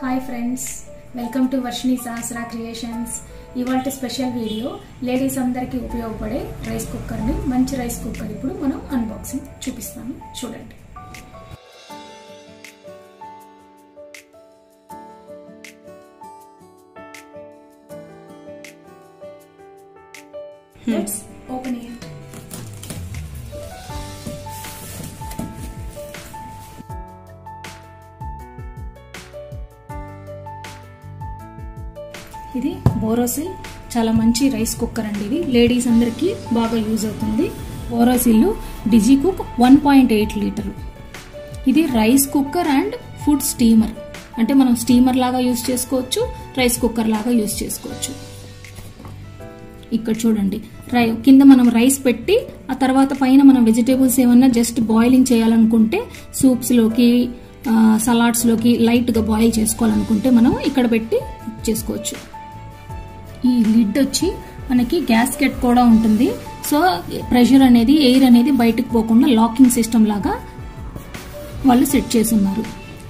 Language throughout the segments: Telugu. Hi friends, welcome to Varshini Sahasra creations. इवाल्ट स्पेशल वीडियो लेडीस अंदरिकी उपयोगपड़े राइस कुकर नि मंची राइस कुकर इप्पुडु मनं अनबॉक्सिंग चूपिस्तानु चूडंडी। Let's open it. ఇది బోరోసిల్ చాలా మంచి రైస్ కుక్కర్ అండి। ఇది లేడీస్ అందరికీ బాగా యూజ్ అవుతుంది। Borosil Digi cook 1.8 litre. ఇది rice cooker and food steamer, అంటే మనం స్టీమర్ లాగా యూజ్ చేసుకోవచ్చు, రైస్ కుక్కర్ లాగా యూజ్ చేసుకోవచ్చు। ఇక్కడ చూడండి, కింద మనం రైస్ పెట్టి ఆ తర్వాత పైన మనం వెజిటేబుల్స్ ఏమన్నా జస్ట్ బాయిలింగ్ చేయాలనుకుంటే సూప్స్ లోకి సలాడ్స్ లోకి లైట్ గా బాయిల్ చేసుకోవాలనుకుంటే మనం ఇక్కడ పెట్టి చేసుకోవచ్చు। ఈ లిడ్ వచ్చి మనకి గ్యాస్కెట్ కూడా ఉంటుంది। సో ప్రెషర్ అనేది ఎయిర్ అనేది బయటికి పోకుండా లాకింగ్ సిస్టమ్ లాగా వాళ్ళు సెట్ చేసి ఉన్నారు।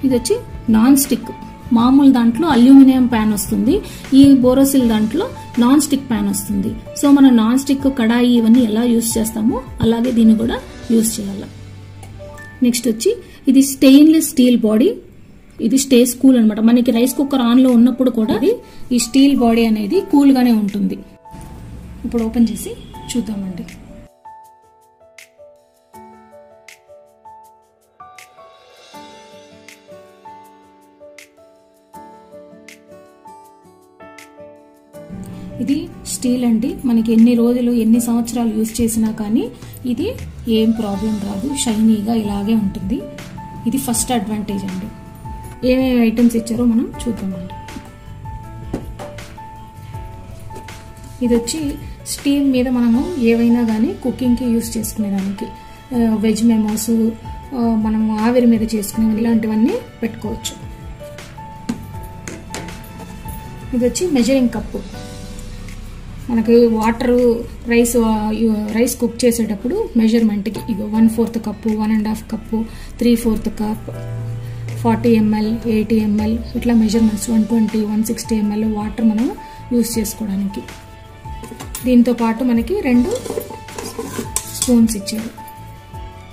ఇది వచ్చి నాన్ స్టిక్, మామూలు దాంట్లో అల్యూమినియం ప్యాన్ వస్తుంది, ఈ బోరోసిల్ దాంట్లో నాన్ స్టిక్ ప్యాన్ వస్తుంది। సో మనం నాన్ స్టిక్ కడాయి ఇవన్నీ ఎలా యూస్ చేస్తామో అలాగే దీన్ని కూడా యూస్ చేయాలి। నెక్స్ట్ వచ్చి ఇది స్టెయిన్లెస్ స్టీల్ బాడీ, ఇది స్టేస్ కూల్ అన్నమాట। మనకి రైస్ కుక్కర్ ఆన్ లో ఉన్నప్పుడు కూడా ఈ స్టీల్ బాడీ అనేది కూల్ గానే ఉంటుంది। ఇప్పుడు ఓపెన్ చేసి చూద్దామండి। ఇది స్టీల్ అండి, మనకి ఎన్ని రోజులు ఎన్ని సంవత్సరాలు యూజ్ చేసినా కానీ ఇది ఏం ప్రాబ్లం రాదు, షైనీగా ఇలాగే ఉంటుంది। ఇది ఫస్ట్ అడ్వాంటేజ్ అండి। ఏమేమి ఐటమ్స్ ఇచ్చారో మనం చూద్దామండి। ఇది వచ్చి స్టీమ్ మీద మనము ఏవైనా కానీ కుకింగ్కి యూస్ చేసుకునేదానికి, వెజ్ మెమోస్ మనం ఆవిరి మీద చేసుకునే ఇలాంటివన్నీ పెట్టుకోవచ్చు। ఇది వచ్చి మెజరింగ్ కప్పు, మనకి వాటర్ రైస్ కుక్ చేసేటప్పుడు మెజర్మెంట్కి ఇది 1/4 cup, 1 1/2 cup, 3/4 cup, 40 ml, 80 ml ఇట్లా మెజర్మెంట్స్ 120, 160 ml వాటర్ మనం యూస్ చేసుకోవడానికి। దీంతో పాటు మనకి 2 స్పూన్స్ ఇచ్చారు,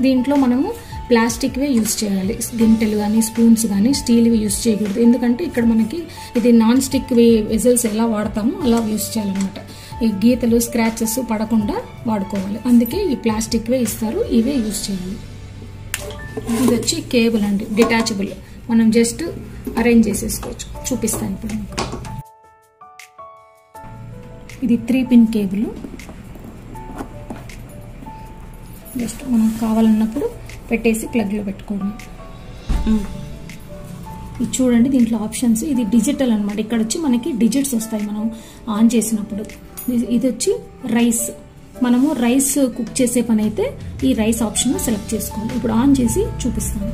దీంట్లో మనము ప్లాస్టిక్వే యూస్ చేయాలి, గిన్నెలు కానీ స్పూన్స్ కానీ స్టీల్వి యూస్ చేయకూడదు, ఎందుకంటే ఇక్కడ మనకి ఇది నాన్ స్టిక్ వెజల్స్ ఎలా వాడతామో అలా యూస్ చేయాలన్నమాట। ఈ గీతలు స్క్రాచెస్ పడకుండా వాడుకోవాలి, అందుకే ఈ ప్లాస్టిక్వే ఇస్తారు, ఇవే యూస్ చేయాలి। ఇది వచ్చి కేబుల్ అండి, డిటాచబుల్, మనం జస్ట్ అరేంజ్ చేసేసుకోవచ్చు, చూపిస్తాను ఇప్పుడు మీకు। ఇది 3 pin కేబుల్, జస్ట్ మనం కావాలన్నప్పుడు పెట్టేసి ప్లగ్లో పెట్టుకోండి। ఇది చూడండి, దీంట్లో ఆప్షన్స్, ఇది డిజిటల్ అన్నమాట, ఇక్కడ వచ్చి మనకి డిజిట్స్ వస్తాయి మనం ఆన్ చేసినప్పుడు। ఇది వచ్చి రైస్, మనము రైస్ కుక్ చేసే పని అయితే ఈ రైస్ ఆప్షన్ సెలెక్ట్ చేసుకోండి। ఇప్పుడు ఆన్ చేసి చూపిస్తాను,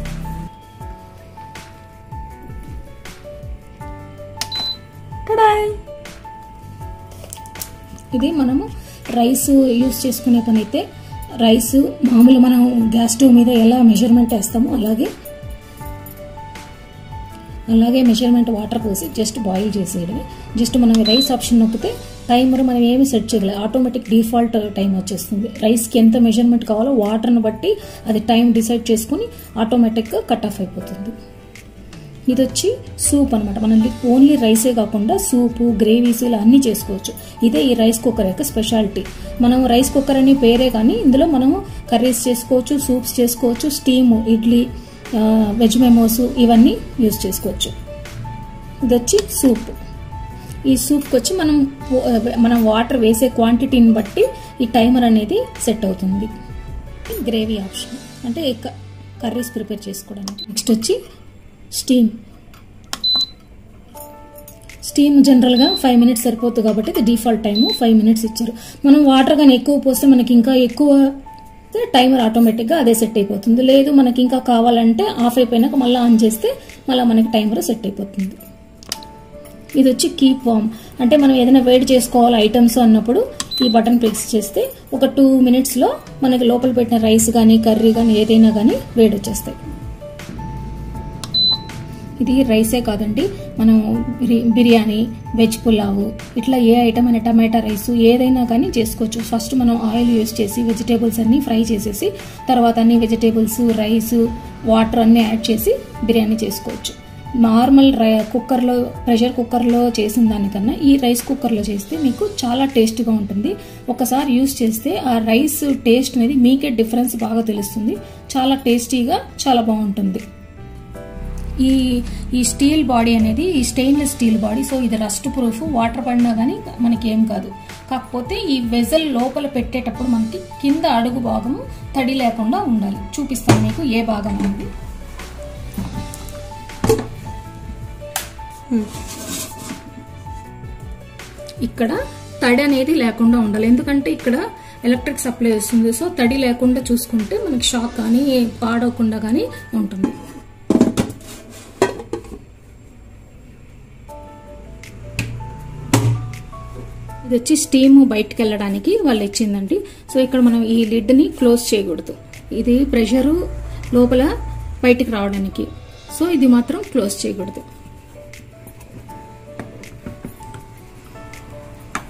ఇది మనము రైస్ యూస్ చేసుకునే పని అయితే రైస్ మామూలు మనం గ్యాస్ స్టవ్ మీద ఎలా మెజర్మెంట్ వేస్తామో అలాగే మెజర్మెంట్ వాటర్ పోసి జస్ట్ బాయిల్ చేసేయడమే। జస్ట్ మనం రైస్ ఆప్షన్ నొక్కితే టైమర్ మనం ఏమి సెట్ చేయలేదు, ఆటోమేటిక్ డిఫాల్ట్ టైం వచ్చేస్తుంది। రైస్కి ఎంత మెజర్మెంట్ కావాలో వాటర్ని బట్టి అది టైం డిసైడ్ చేసుకుని ఆటోమేటిక్గా కట్ ఆఫ్ అయిపోతుంది। ఇది వచ్చి సూప్ అనమాట, మనం ఓన్లీ రైసే కాకుండా సూపు గ్రేవీస్ ఇలా అన్నీ చేసుకోవచ్చు, ఇదే ఈ రైస్ కుక్కర్ యొక్క స్పెషాలిటీ। మనం రైస్ కుక్కర్ అనే పేరే కానీ ఇందులో మనం కర్రీస్ చేసుకోవచ్చు, సూప్స్ చేసుకోవచ్చు, స్టీము ఇడ్లీ వెజ్ మెమోస్ ఇవన్నీ యూజ్ చేసుకోవచ్చు। ఇది వచ్చి సూప్, ఈ సూప్కి వచ్చి మనం వాటర్ వేసే క్వాంటిటీని బట్టి ఈ టైమర్ అనేది సెట్ అవుతుంది। గ్రేవీ ఆప్షన్ అంటే కర్రీస్ ప్రిపేర్ చేసుకోవడానికి। నెక్స్ట్ వచ్చి స్టీమ్ జనరల్గా 5 minutes సరిపోతుంది కాబట్టి ఇది డిఫాల్ట్ టైము 5 minutes ఇచ్చారు। మనం వాటర్ కానీ ఎక్కువ పోస్తే మనకి ఇంకా ఎక్కువ టైమర్ ఆటోమేటిక్గా అదే సెట్ అయిపోతుంది, లేదు మనకి ఇంకా కావాలంటే ఆఫ్ అయిపోయినాక మళ్ళీ ఆన్ చేస్తే మళ్ళీ మనకి టైమర్ సెట్ అయిపోతుంది। ఇది వచ్చి కీప్ వామ్, అంటే మనం ఏదైనా వేడి చేసుకోవాలి ఐటమ్స్ అన్నప్పుడు ఈ బటన్ ప్రెస్ చేస్తే ఒక 2 minutesలో మనకి లోపల పెట్టిన రైస్ కానీ కర్రీ కానీ ఏదైనా కానీ వేడి వచ్చేస్తాయి। ఇది రైసే కాదండి, మనం బిర్యానీ, వెజ్ పులావ్ ఇట్లా ఏ ఐటమ్ అయినా, టమాటా రైస్ ఏదైనా కానీ చేసుకోవచ్చు. ఫస్ట్ మనం ఆయిల్ యూజ్ చేసి వెజిటేబుల్స్ అన్నీ ఫ్రై చేసేసి తర్వాత అన్ని వెజిటేబుల్స్, రైస్, వాటర్ అన్నీ యాడ్ చేసి బిర్యానీ చేసుకోవచ్చు. నార్మల్ కుక్కర్లో, ప్రెషర్ కుక్కర్లో చేసిన దానికన్నా ఈ రైస్ కుక్కర్లో చేస్తే మీకు చాలా టేస్ట్గా ఉంటుంది. ఒకసారి యూజ్ చేస్తే ఆ రైస్ టేస్ట్ అనేది మీకే డిఫరెన్స్ బాగా తెలుస్తుంది. చాలా టేస్టీగా చాలా బాగుంటుంది. ఈ ఈ స్టీల్ బాడీ అనేది స్టెయిన్లెస్ స్టీల్ బాడీ, సో ఇది రస్ట్ ప్రూఫ్, వాటర్ పడినా కానీ మనకేం కాదు. కాకపోతే ఈ వెజల్ లోపల పెట్టేటప్పుడు మనకి కింద అడుగు భాగము తడి లేకుండా ఉండాలి. చూపిస్తాను మీకు ఏ భాగం అనేది. ఇక్కడ తడి అనేది లేకుండా ఉండాలి, ఎందుకంటే ఇక్కడ ఎలక్ట్రిక్ సప్లై వస్తుంది. సో తడి లేకుండా చూసుకుంటే మనకి షాక్ కానీ పాడవకుండా కానీ ఉంటుంది. ఇది వచ్చి స్టీమ్ బయటకు వెళ్ళడానికి వాళ్ళు ఇచ్చిందండి. సో ఇక్కడ మనం ఈ లిడ్ని క్లోజ్ చేయకూడదు, ఇది ప్రెషరు లోపల బయటకు రావడానికి. సో ఇది మాత్రం క్లోజ్ చేయకూడదు.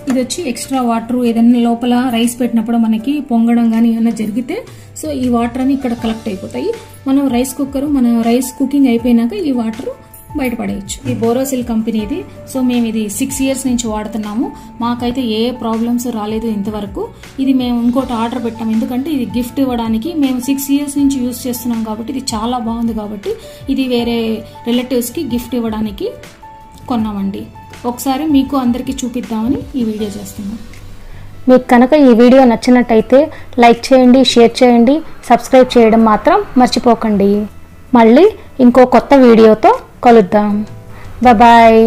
ఇది వచ్చి ఎక్స్ట్రా వాటర్ ఏదైనా లోపల రైస్ పెట్టినప్పుడు మనకి పొంగడం కానీ ఏమైనా జరిగితే సో ఈ వాటర్ అని ఇక్కడ కలెక్ట్ అయిపోతాయి. మనం రైస్ కుక్కర్, మన రైస్ కుకింగ్ అయిపోయినాక ఈ వాటర్ బయటపడేయచ్చు. ఈ బోరోసిల్ కంపెనీది. సో మేము ఇది 6 years నుంచి వాడుతున్నాము. మాకైతే ఏ ప్రాబ్లమ్స్ రాలేదు ఇంతవరకు. ఇది మేము ఇంకోటి ఆర్డర్ పెట్టాము, ఎందుకంటే ఇది గిఫ్ట్ ఇవ్వడానికి. మేము 6 years నుంచి యూజ్ చేస్తున్నాం కాబట్టి ఇది చాలా బాగుంది కాబట్టి ఇది వేరే రిలేటివ్స్కి గిఫ్ట్ ఇవ్వడానికి కొన్నామండి. ఒకసారి మీకు అందరికీ చూపిద్దామని ఈ వీడియో చేస్తున్నాం. మీకు కనుక ఈ వీడియో నచ్చినట్టయితే లైక్ చేయండి, షేర్ చేయండి, సబ్స్క్రైబ్ చేయడం మాత్రం మర్చిపోకండి. మళ్ళీ ఇంకో కొత్త వీడియోతో కలుద్దాం. బాయ్.